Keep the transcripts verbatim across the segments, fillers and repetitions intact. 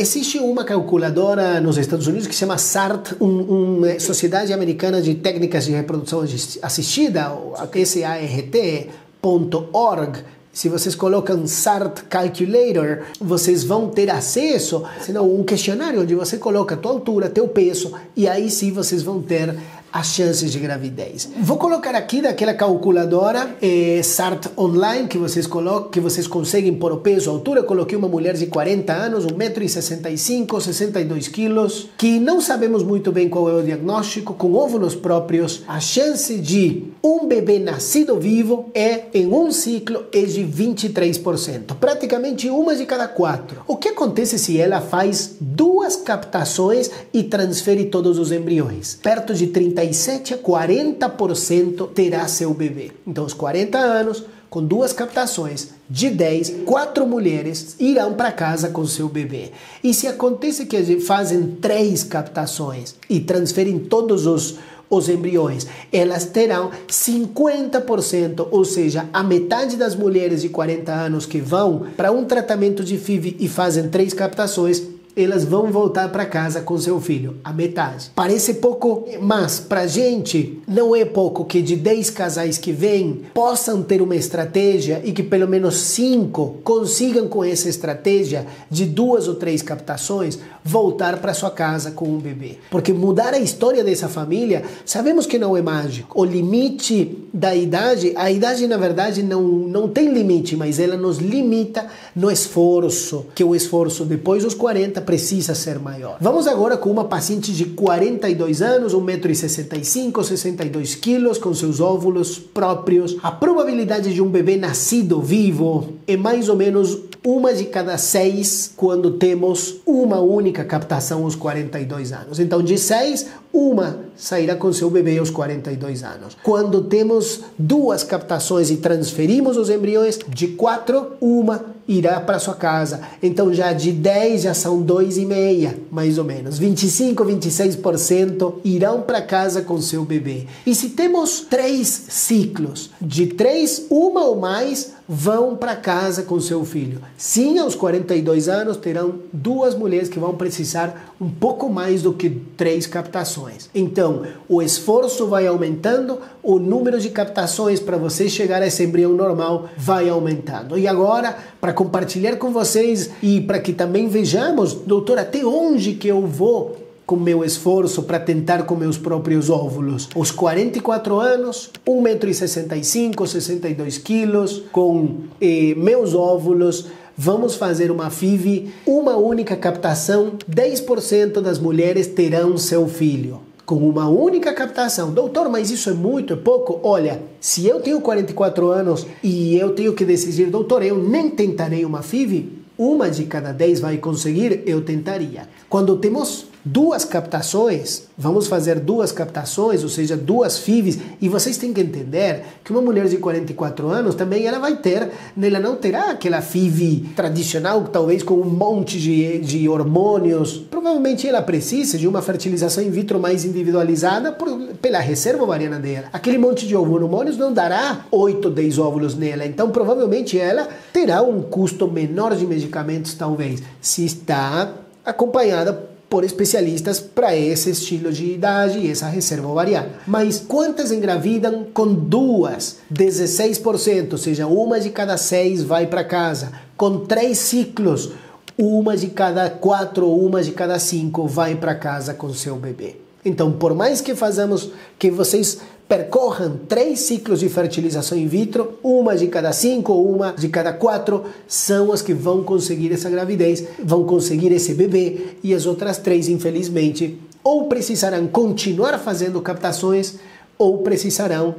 Existe uma calculadora nos Estados Unidos que se chama SART, um, uma Sociedade Americana de Técnicas de Reprodução Assistida, ou S A R T ponto org. Se vocês colocam SART Calculator, vocês vão ter acesso a um questionário onde você coloca a tua altura, teu peso, e aí sim vocês vão ter as chances de gravidez. Vou colocar aqui daquela calculadora eh, SART Online, que vocês colocam, que vocês conseguem por o peso, a altura. Eu coloquei uma mulher de quarenta anos, um metro e sessenta e cinco, sessenta e dois quilos, que não sabemos muito bem qual é o diagnóstico, com óvulos próprios. A chance de um bebê nascido vivo é, em um ciclo, é de vinte e três por cento, praticamente uma de cada quatro. O que acontece se ela faz duas captações e transfere todos os embriões? Perto de trinta e sete a quarenta por cento terá seu bebê. Então, aos quarenta anos, com duas captações de dez, quatro mulheres irão para casa com seu bebê. E se acontece que fazem três captações e transferem todos os os embriões, elas terão cinquenta por cento, ou seja, a metade das mulheres de quarenta anos que vão para um tratamento de F I V e fazem três captações, elas vão voltar para casa com seu filho, a metade. Parece pouco, mas para a gente não é pouco que de dez casais que vêm possam ter uma estratégia e que pelo menos cinco consigam com essa estratégia de duas ou três captações voltar para sua casa com um bebê. Porque mudar a história dessa família, sabemos que não é mágico. O limite da idade, a idade na verdade não, não tem limite, mas ela nos limita no esforço, que o esforço depois dos quarenta precisa ser maior. Vamos agora com uma paciente de quarenta e dois anos, um metro e sessenta e cinco, sessenta e dois quilos, com seus óvulos próprios. A probabilidade de um bebê nascido vivo é mais ou menos uma de cada seis quando temos uma única captação aos quarenta e dois anos. Então, de seis, uma sairá com seu bebê aos quarenta e dois anos. Quando temos duas captações e transferimos os embriões, de quatro, uma irá para sua casa. Então, já de dez, já são dois e meio, mais ou menos. vinte e cinco, vinte e seis por cento irão para casa com seu bebê. E se temos três ciclos, de três, uma ou mais vão para casa com seu filho. Sim, aos quarenta e dois anos, terão duas mulheres que vão precisar um pouco mais do que três captações. Então, o esforço vai aumentando, o número de captações para você chegar a esse embrião normal vai aumentando. E agora, para compartilhar com vocês e para que também vejamos, doutor, até onde que eu vou com meu esforço para tentar com meus próprios óvulos. Aos quarenta e quatro anos, um metro e sessenta e cinco, sessenta e dois quilos, com eh, meus óvulos, vamos fazer uma F I V, uma única captação, dez por cento das mulheres terão seu filho. Com uma única captação. Doutor, mas isso é muito, é pouco? Olha, se eu tenho quarenta e quatro anos e eu tenho que decidir, doutor, eu nem tentarei uma F I V, uma de cada dez vai conseguir, eu tentaria. Quando temos duas captações, vamos fazer duas captações, ou seja, duas F I Vs, e vocês têm que entender que uma mulher de quarenta e quatro anos também ela vai ter, ela não terá aquela F I V tradicional, talvez com um monte de, de hormônios. Provavelmente ela precisa de uma fertilização in vitro mais individualizada por, pela reserva ovariana dela. Aquele monte de hormônios não dará oito, dez óvulos nela, então provavelmente ela terá um custo menor de medicamentos, talvez, se está acompanhada por especialistas para esse estilo de idade e essa reserva ovariana. Mas quantas engravidam com duas? dezesseis por cento, ou seja, uma de cada seis vai para casa. Com três ciclos, uma de cada quatro ou uma de cada cinco vai para casa com seu bebê. Então, por mais que façamos que vocês percorram três ciclos de fertilização in vitro, uma de cada cinco ou uma de cada quatro são as que vão conseguir essa gravidez, vão conseguir esse bebê, e as outras três, infelizmente, ou precisarão continuar fazendo captações ou precisarão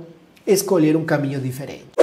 escolher um caminho diferente.